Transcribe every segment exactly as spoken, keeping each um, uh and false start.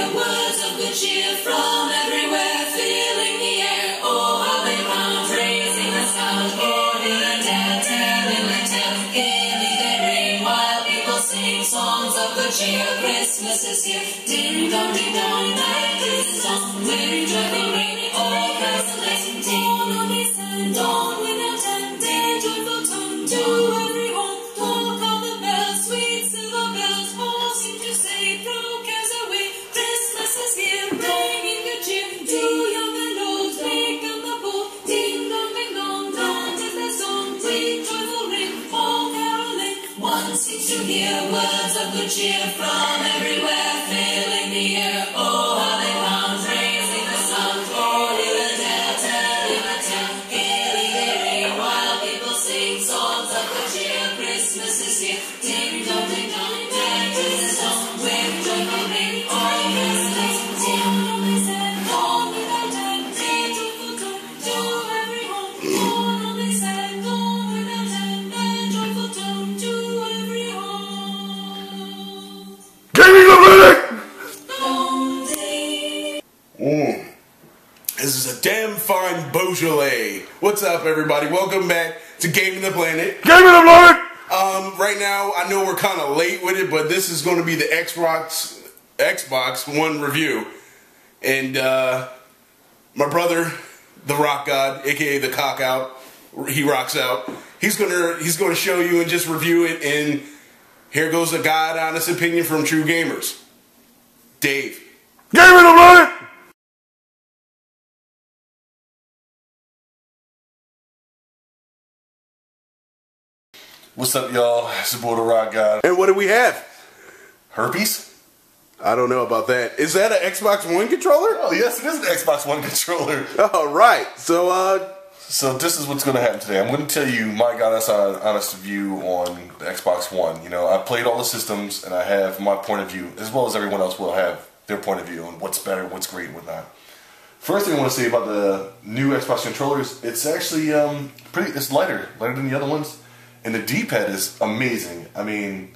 hear words of good cheer from everywhere, filling the air. Oh, how they round, raising the sound, calling and tell, telling and tell. Gaily they ring while people sing songs of good cheer. Christmas is here. Ding dong, ding dong, like this song. Ring, joyful ring, all bells are blessing. Dawn on this and dawn without end. Day, joyful tongue to everyone. Talk of the bells, sweet silver bells, all seem to say through. Christmas is here, going in good cheer. Two young and old, big and the bold. Ding dong, ding dong, dong is the song. Sweet joyful ring, all caroling. One seems to hear words of good cheer from everywhere, filling the air. Oh, how they pound, raising the sound. Calling the tale, telling the tale. Gaily they ring while people sing songs of good cheer. Christmas is here. Ding dong, ding dong, ding is the song. With joyful ring, all caroling. Damn fine Beaujolais. What's up, everybody? Welcome back to Gaming the Planet. Gaming the Planet! Um, right now, I know we're kind of late with it, but this is going to be the Xbox Xbox One review. And, uh, my brother, the Rock God, a k a the Cock Out, he rocks out. He's going to he's gonna show you and just review it, and here goes a God honest opinion from True Gamers. Dave. Gaming the Planet! What's up, y'all? It's your boy, the Rock God. And what do we have? Herpes? I don't know about that. Is that an Xbox One controller? Oh, yes, it is an Xbox One controller. All right. So, uh... So, this is what's going to happen today. I'm going to tell you my honest, honest view on the Xbox One. You know, I played all the systems, and I have my point of view, as well as everyone else will have their point of view on what's better, what's great, and whatnot. First thing I want to say about the new Xbox controllers, it's actually, um, pretty... It's lighter. Lighter than the other ones. And the D-pad is amazing. I mean,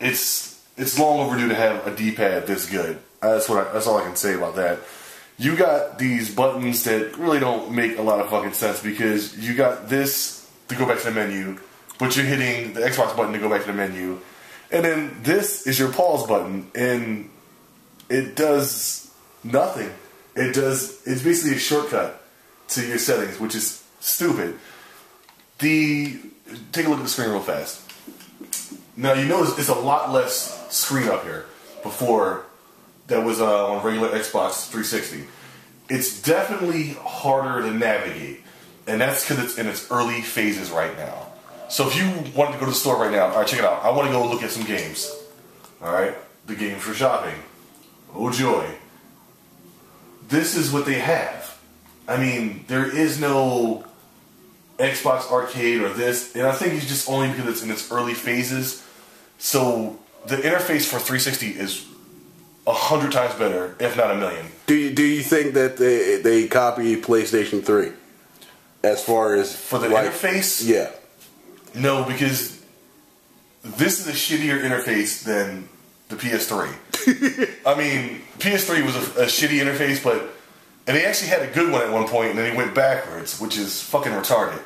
it's it's long overdue to have a D-pad this good. That's what I, that's all I can say about that. You got these buttons that really don't make a lot of fucking sense, because you got this to go back to the menu, but you're hitting the Xbox button to go back to the menu, and then this is your pause button, and it does nothing. It does. It's basically a shortcut to your settings, which is stupid. The Take a look at the screen real fast. Now, you notice it's a lot less screen up here. Before, that was uh, on regular Xbox three sixty. It's definitely harder to navigate. And that's because it's in its early phases right now. So if you wanted to go to the store right now, alright, check it out. I want to go look at some games. Alright, the games for shopping. Oh joy. This is what they have. I mean, there is no Xbox Arcade or this, and I think it's just only because it's in its early phases. So the interface for three sixty is a hundred times better, if not a million. Do you, do you think that they they copy PlayStation three as far as for the like, interface? Yeah. No, because this is a shittier interface than the P S three. I mean, P S three was a, a shitty interface, but. And they actually had a good one at one point, and then he went backwards, which is fucking retarded.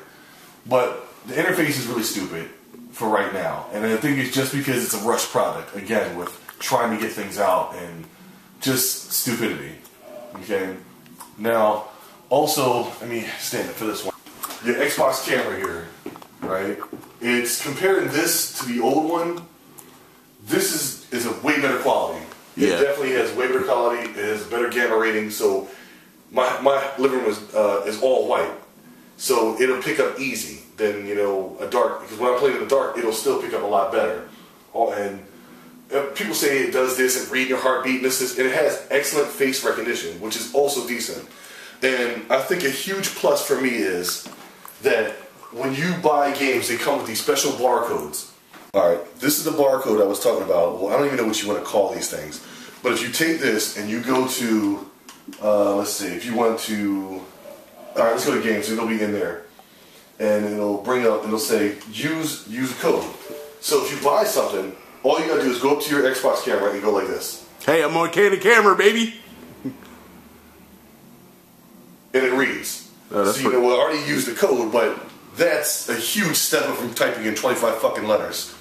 But the interface is really stupid for right now. And I think it's just because it's a rush product, again, with trying to get things out and just stupidity. Okay? Now, also, I mean, stand up for this one. Your Xbox camera here, right? It's comparing this to the old one. This is, is a way better quality. Yeah. It definitely has way better quality. It has better gamma rating, so... My, my living room is, uh, is all white, so it'll pick up easy than, you know, a dark, because when I play in the dark, it'll still pick up a lot better. Oh, and people say it does this and read your heartbeat, and this is, and it has excellent face recognition, which is also decent. And I think a huge plus for me is that when you buy games, they come with these special barcodes. Alright, this is the barcode I was talking about. Well, I don't even know what you want to call these things, but if you take this and you go to... Uh, let's see, if you want to, alright, let's go to games, it'll be in there, and it'll bring up, it'll say, use, use a code. So if you buy something, all you gotta do is go up to your Xbox camera and go like this. Hey, I'm on candid camera, baby. And it reads. Oh, that's so you know, we'll already use the code, but that's a huge step up from typing in twenty-five fucking letters.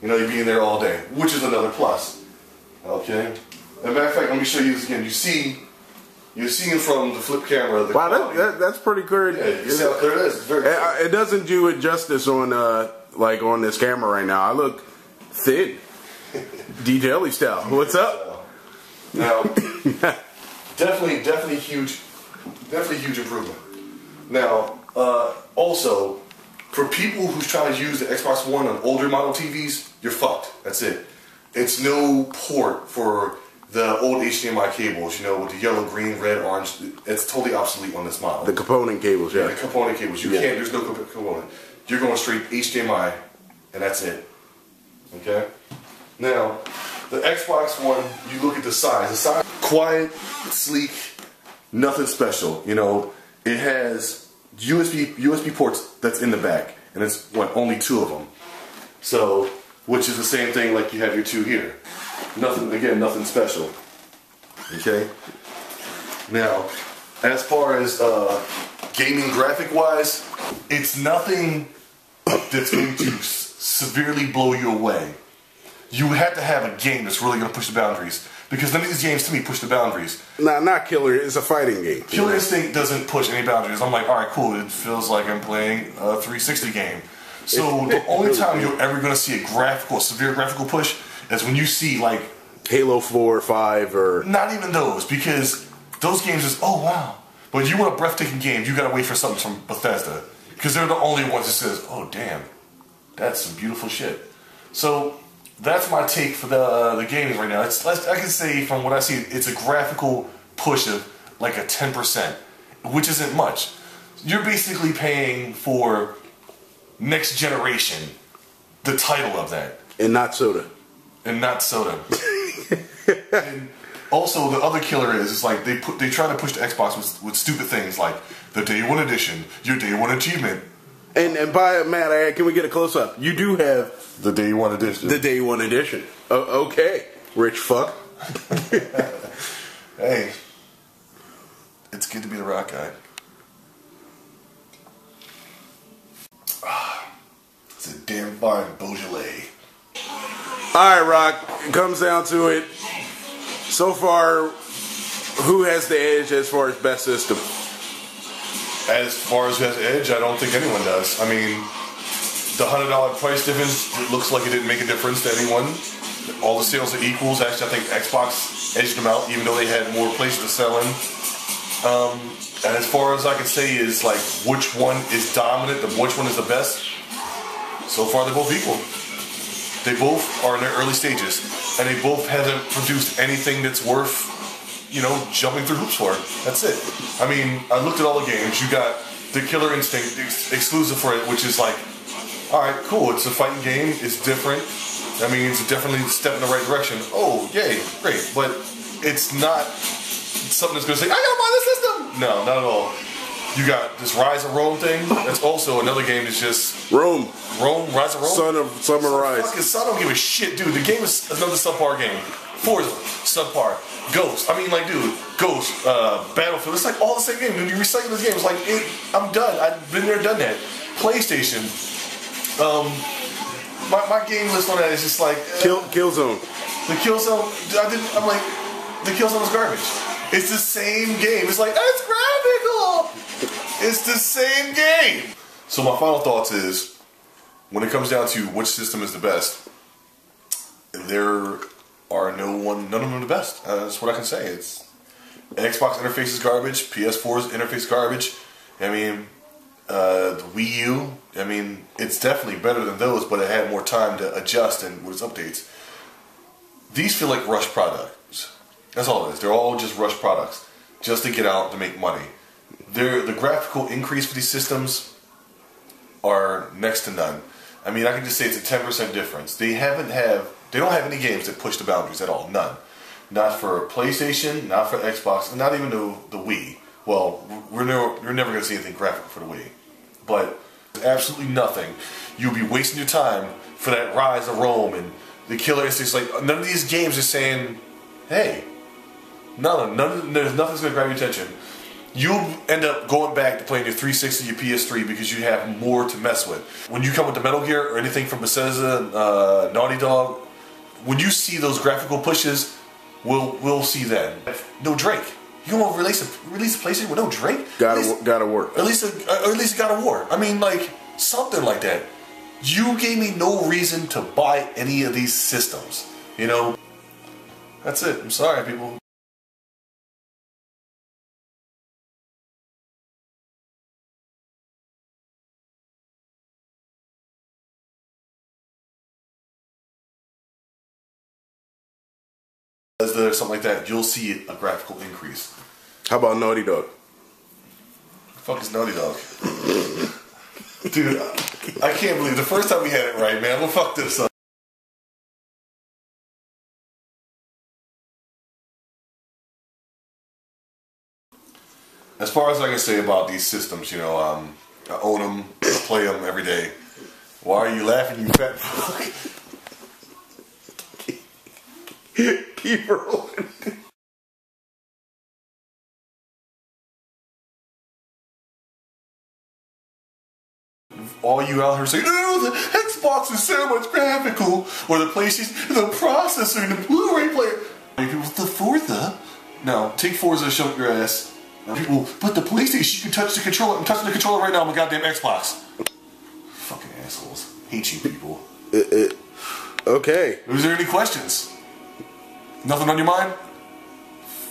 You know, you'd be in there all day, which is another plus. Okay. As a matter of fact, let me show you this again. You see, you're seeing from the flip camera. The wow, that, that, that's pretty clear. Yeah, you see how clear it is. It's very clear. It doesn't do it justice on, uh, like on this camera right now. I look thin, Dee Dally style. What's up? Now, definitely, definitely huge. Definitely a huge improvement. Now, uh, also, for people who's trying to use the Xbox One on older model T Vs, you're fucked. That's it. It's no port for the old H D M I cables, you know, with the yellow, green, red, orange. It's totally obsolete on this model. The component cables, yeah. yeah the component cables. You yeah. can't, there's no component. You're going straight H D M I, and that's it. Okay? Now, the Xbox One, you look at the size. The size, quiet, sleek. Nothing special, you know. It has U S B U S B ports that's in the back, and it's what only two of them. So, which is the same thing like you have your two here. Nothing again, nothing special. Okay. Now, as far as uh, gaming graphic wise, it's nothing that's going to severely blow you away. You have to have a game that's really going to push the boundaries. Because none of these games, to me, push the boundaries. Nah, not Killer. It's a fighting game. Killer Instinct doesn't push any boundaries. I'm like, all right, cool. It feels like I'm playing a three sixty game. So the only time you're ever going to see a graphical, severe graphical push is when you see, like... Halo four or five or... Not even those, because those games is, oh, wow. But you want a breathtaking game, you got to wait for something from Bethesda. Because they're the only ones that says, oh, damn, that's some beautiful shit. So... That's my take for the uh, the gaming right now. It's, I can say from what I see, it's a graphical push of like a ten percent, which isn't much. You're basically paying for next generation, the title of that. And not soda. And not soda. And also, the other killer is, it's like they put they try to push the Xbox with, with stupid things like the Day One Edition, your Day One Achievement. And, and by Matt, can we get a close-up? You do have... The Day One Edition. The Day One Edition. O okay, rich fuck. Hey. It's good to be the rock guy. It's a damn fine Beaujolais. Alright, Rock. It comes down to it. So far, who has the edge as far as best system? As far as who has edge, I don't think anyone does. I mean, the one hundred dollar price difference, it looks like it didn't make a difference to anyone. All the sales are equals. Actually, I think Xbox edged them out, even though they had more places to sell in. Um, and as far as I can say is, like, which one is dominant, and which one is the best? So far, they're both equal. They both are in their early stages, and they both haven't produced anything that's worth, you know, jumping through hoops for. That's it. I mean, I looked at all the games. You got the Killer Instinct ex exclusive for it, which is like, all right, cool. It's a fighting game. It's different. I mean, it's definitely a step in the right direction. Oh, yay, great. But it's not something that's going to say, I got to buy this system. No, not at all. You got this Rise of Rome thing. That's also another game that's just... Rome. Rome, Rise of Rome. Son of Summer Rise. Fucking son, I don't give a shit, dude. The game is another subpar game. Forza, subpar. Ghost. I mean, like, dude, Ghost, uh, Battlefield. It's like all the same game. When you recycle this game, it's like, it, I'm done. I've been there, done that. PlayStation. Um, my, my game list on that is just like... Uh, Kill, Killzone. The Killzone, I didn't, I'm like, the Killzone is garbage. It's the same game. It's like, that's graphical! It's the same game! So my final thoughts is, when it comes down to which system is the best, there... are no one, none of them the best. Uh, that's what I can say. It's Xbox interface is garbage. P S four's interface is garbage. I mean, uh, the Wii U. I mean, it's definitely better than those, but it had more time to adjust and with its updates. These feel like rush products. That's all it is. They're all just rush products, just to get out to make money. They're, the graphical increase for these systems are next to none. I mean, I can just say it's a ten percent difference. They haven't have. They don't have any games that push the boundaries at all. None. Not for PlayStation, not for Xbox, not even the, the Wii. Well, we're never, we're never going to see anything graphical for the Wii. But absolutely nothing. You'll be wasting your time for that Rise of Rome and the Killer Instinct. Like, none of these games are saying, hey, no, none, there's nothing's going to grab your attention. You'll end up going back to playing your three sixty, your P S three, because you have more to mess with. When you come with the Metal Gear or anything from Bethesda, uh, Naughty Dog, when you see those graphical pushes, we'll we'll see that. No Drake. You gonna release a release a PlayStation with no Drake? Gotta gotta work. At least a, or at least God of War. I mean, like something like that. You gave me no reason to buy any of these systems. You know. That's it. I'm sorry, people. Or something like that, you'll see a graphical increase. How about Naughty Dog? The fuck is Naughty Dog? Dude, I can't believe the first time we had it right, man. Well, fuck this up. As far as I can say about these systems, you know, um, I own them, I play them every day. Why are you laughing, you fat fuck? Keep rolling. All you out here saying, no, the Xbox is so much graphical, or the PlayStation, the processor, and the Blu-ray player. People with the Forza. No, take Forza and shove your ass. People, but the PlayStation, you can touch the controller. I'm touching the controller right now on my goddamn Xbox. Fucking assholes. Hate you people. Uh, uh, okay. Is there any questions? Nothing on your mind?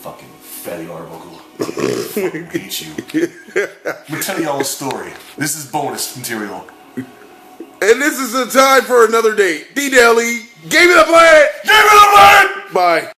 Fucking Fatty Arbuckle. I hate you. Let me tell y'all a story. This is bonus material. And this is the time for another date. Dee Dally, Gaming the Planet! Gaming the Planet! Bye.